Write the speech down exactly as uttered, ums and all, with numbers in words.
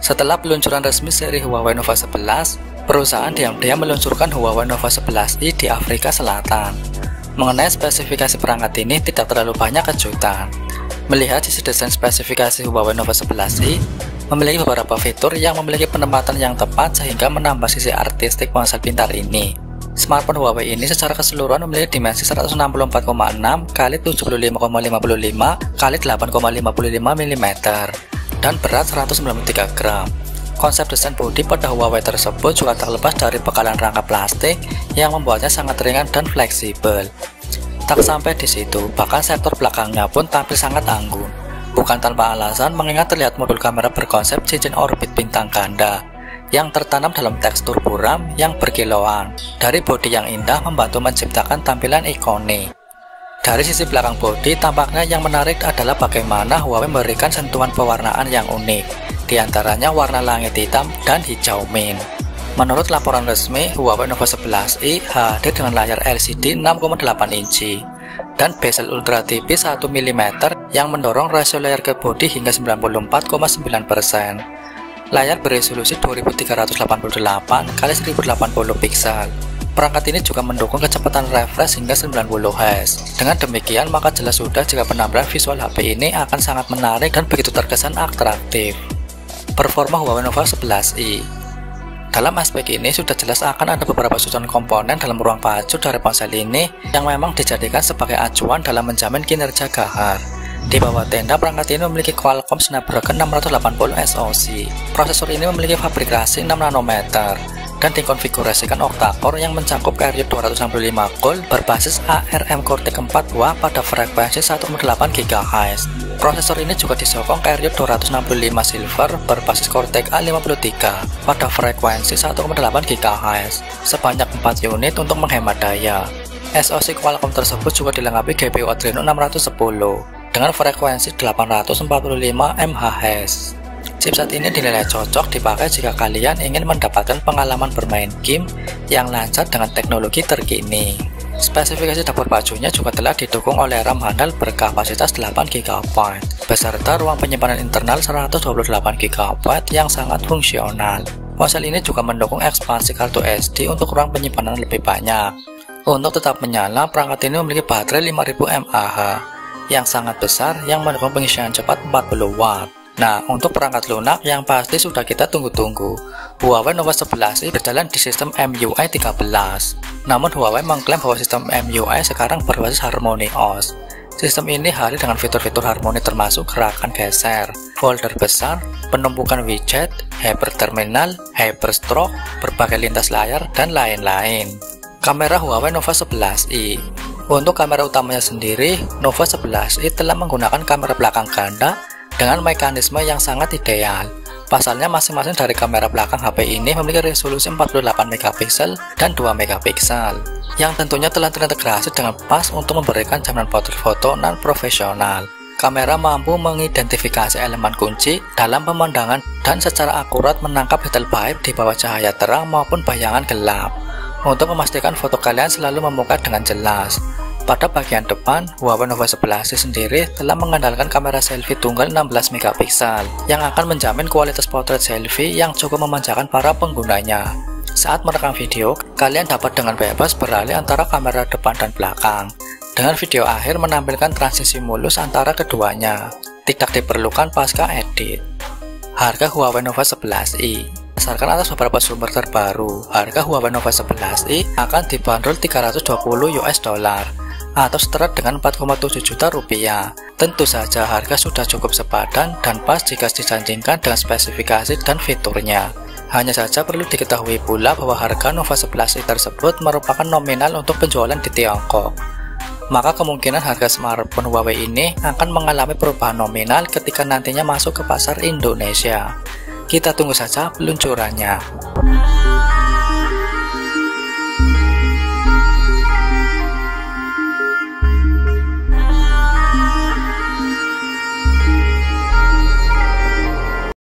Setelah peluncuran resmi seri Huawei Nova sebelas, perusahaan diam-diam meluncurkan Huawei Nova sebelas i di Afrika Selatan. Mengenai spesifikasi perangkat ini tidak terlalu banyak kejutan. Melihat sisi desain spesifikasi Huawei Nova sebelas i, memiliki beberapa fitur yang memiliki penempatan yang tepat sehingga menambah sisi artistik ponsel pintar ini. Smartphone Huawei ini secara keseluruhan memiliki dimensi seratus enam puluh empat koma enam kali tujuh puluh lima koma lima puluh lima kali delapan koma lima puluh lima milimeter dan berat seratus sembilan puluh tiga gram. Konsep desain bodi pada Huawei tersebut juga tak lepas dari bekalan rangka plastik yang membuatnya sangat ringan dan fleksibel. Tak sampai di situ, bahkan sektor belakangnya pun tampil sangat anggun. Bukan tanpa alasan mengingat terlihat modul kamera berkonsep cincin orbit bintang ganda yang tertanam dalam tekstur buram yang berkilauan. Dari bodi yang indah membantu menciptakan tampilan ikonik. Dari sisi belakang bodi, tampaknya yang menarik adalah bagaimana Huawei memberikan sentuhan pewarnaan yang unik. Di antaranya warna langit hitam dan hijau mint. Menurut laporan resmi, Huawei Nova sebelas i hadir dengan layar L C D enam koma delapan inci dan bezel ultra tipis satu milimeter yang mendorong rasio layar ke bodi hingga sembilan puluh empat koma sembilan persen. Layar beresolusi dua ribu tiga ratus delapan puluh delapan kali seribu delapan puluh piksel. Perangkat ini juga mendukung kecepatan refresh hingga sembilan puluh hertz. Dengan demikian, maka jelas sudah jika penampilan visual H P ini akan sangat menarik dan begitu terkesan atraktif. Performa Huawei Nova sebelas i. Dalam aspek ini sudah jelas akan ada beberapa susunan komponen dalam ruang pacu dari ponsel ini yang memang dijadikan sebagai acuan dalam menjamin kinerja gahar. Di bawah tenda, perangkat ini memiliki Qualcomm Snapdragon enam delapan nol S o C. Prosesor ini memiliki fabrikasi enam nanometer dan dikonfigurasikan octa-core yang mencakup Kryo dua ratus enam puluh lima Gold berbasis A R M Cortex A empat dua pada frekuensi satu koma delapan gigahertz. Prosesor ini juga disokong Kryo dua ratus enam puluh lima Silver berbasis Cortex A lima tiga pada frekuensi satu koma delapan gigahertz sebanyak empat unit untuk menghemat daya. S o C Qualcomm tersebut juga dilengkapi G P U Adreno enam satu nol dengan frekuensi delapan ratus empat puluh lima megahertz. Chipset ini dinilai cocok dipakai jika kalian ingin mendapatkan pengalaman bermain game yang lancar dengan teknologi terkini. Spesifikasi dapur pacunya juga telah didukung oleh RAM handal berkapasitas delapan gigabyte beserta ruang penyimpanan internal seratus dua puluh delapan gigabyte yang sangat fungsional. Ponsel ini juga mendukung ekspansi kartu S D untuk ruang penyimpanan lebih banyak. Untuk tetap menyala, perangkat ini memiliki baterai lima ribu mAh yang sangat besar yang mendukung pengisian cepat empat puluh watt. Nah, untuk perangkat lunak yang pasti sudah kita tunggu-tunggu, Huawei Nova sebelas i berjalan di sistem M U I tiga belas. Namun Huawei mengklaim bahwa sistem M U I sekarang berbasis Harmony O S. Sistem ini hadir dengan fitur-fitur Harmony termasuk gerakan geser, folder besar, penumpukan widget, hyper terminal, hyper stroke, berbagai lintas layar, dan lain-lain. Kamera Huawei Nova sebelas i. Untuk kamera utamanya sendiri, Nova sebelas i telah menggunakan kamera belakang ganda dengan mekanisme yang sangat ideal. Pasalnya masing-masing dari kamera belakang H P ini memiliki resolusi empat puluh delapan megapiksel dan dua megapiksel yang tentunya telah terintegrasi dengan pas untuk memberikan jaminan portrait foto non profesional. Kamera mampu mengidentifikasi elemen kunci dalam pemandangan dan secara akurat menangkap detail baik di bawah cahaya terang maupun bayangan gelap untuk memastikan foto kalian selalu memuka dengan jelas. Pada bagian depan, Huawei Nova sebelas i sendiri telah mengandalkan kamera selfie tunggal enam belas megapiksel yang akan menjamin kualitas potret selfie yang cukup memanjakan para penggunanya. Saat merekam video, kalian dapat dengan bebas beralih antara kamera depan dan belakang, dengan video akhir menampilkan transisi mulus antara keduanya. Tidak diperlukan pasca edit. Harga Huawei Nova sebelas i. Berdasarkan atas beberapa sumber terbaru, harga Huawei Nova sebelas i akan dibanderol tiga ratus dua puluh US dollar atau setara dengan empat koma tujuh juta rupiah. Tentu saja harga sudah cukup sepadan dan pas jika disajikan dengan spesifikasi dan fiturnya. Hanya saja perlu diketahui pula bahwa harga Nova sebelas i tersebut merupakan nominal untuk penjualan di Tiongkok. Maka kemungkinan harga smartphone Huawei ini akan mengalami perubahan nominal ketika nantinya masuk ke pasar Indonesia. Kita tunggu saja peluncurannya.